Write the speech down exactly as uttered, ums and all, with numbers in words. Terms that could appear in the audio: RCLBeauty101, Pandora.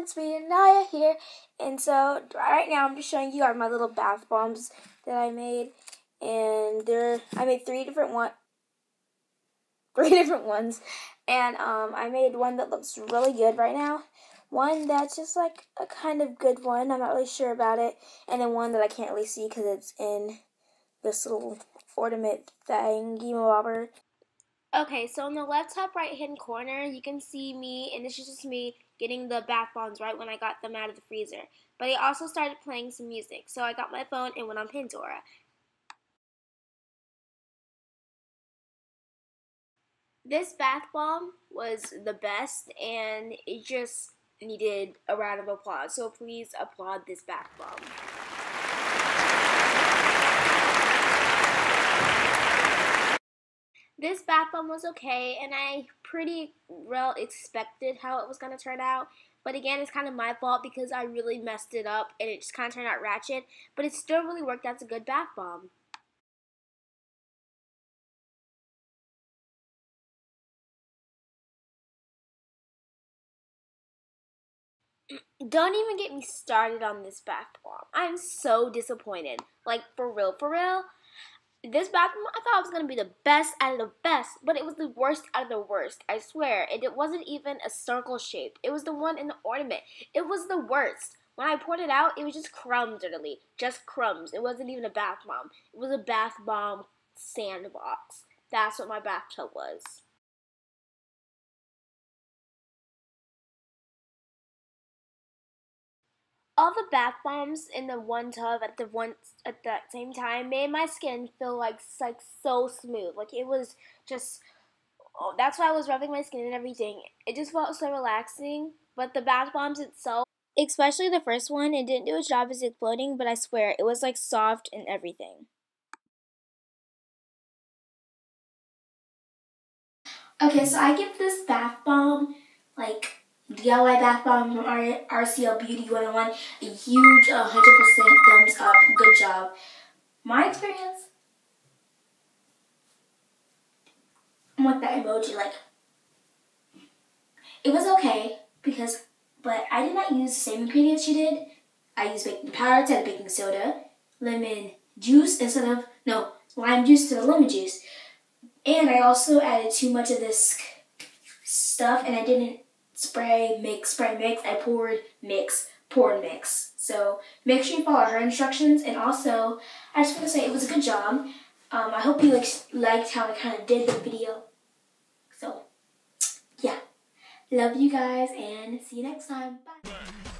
everyone, it's me and Naya here, and so right now I'm just showing you our my little bath bombs that I made, and there I made three different one, three different ones, and um I made one that looks really good right now, one that's just like a kind of good one, I'm not really sure about it, and then one that I can't really see because it's in this little ornament thingy bobber. Okay, so in the left top right hand corner, you can see me, and this is just me getting the bath bombs right when I got them out of the freezer. But I also started playing some music, so I got my phone and went on Pandora. This bath bomb was the best, and it just needed a round of applause, so please applaud this bath bomb. This bath bomb was okay, and I pretty well expected how it was going to turn out. But again, it's kind of my fault because I really messed it up, and it just kind of turned out ratchet. But it still really worked out as a good bath bomb. Don't even get me started on this bath bomb. I'm so disappointed. Like, for real, for real. This bath bomb, I thought it was going to be the best out of the best, but it was the worst out of the worst. I swear, it, it wasn't even a circle shape. It was the one in the ornament. It was the worst. When I poured it out, it was just crumbs, literally. Just crumbs. It wasn't even a bath bomb. It was a bath bomb sandbox. That's what my bathtub was. All the bath bombs in the one tub at the one at the same time made my skin feel like like so smooth. Like it was just, oh, that's why I was rubbing my skin and everything. It just felt so relaxing. But the bath bombs itself, especially the first one, it didn't do its job as exploding. But I swear, it was like soft and everything. Okay, so I give this bath bomb like D I Y bath bomb from R C L Beauty one oh one, a huge one hundred percent thumbs up. Good job. My experience, I'm with that emoji, like, it was okay, because, but I did not use the same ingredients she did. I used baking powder instead of baking soda, lemon juice instead of, no, lime juice instead of lemon juice. And I also added too much of this stuff, and I didn't spray, mix, spray, mix. I poured, mix, poured, mix. So make sure you follow her instructions. And also, I just want to say it was a good job. Um, I hope you like, liked how I kind of did the video. So, yeah. Love you guys and see you next time. Bye.